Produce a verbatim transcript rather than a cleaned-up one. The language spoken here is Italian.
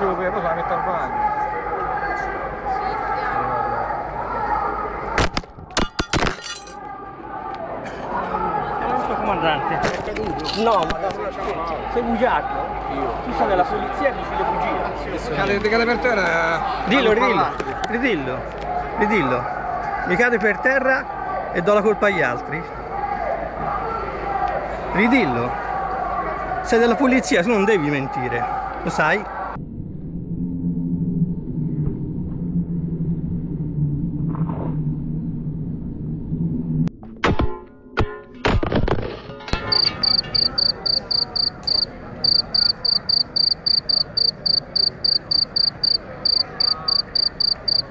dicevo per Rosa la metto al bagno. Comandante è caduto? No, ma sei bugiardo? Io tu sai che la polizia dice le bugie. Se cade, cade per terra, dillo, ridillo, ridillo, ridillo, mi cade per terra e do la colpa agli altri, ridillo, sei della polizia, tu non devi mentire, lo sai? Thank you.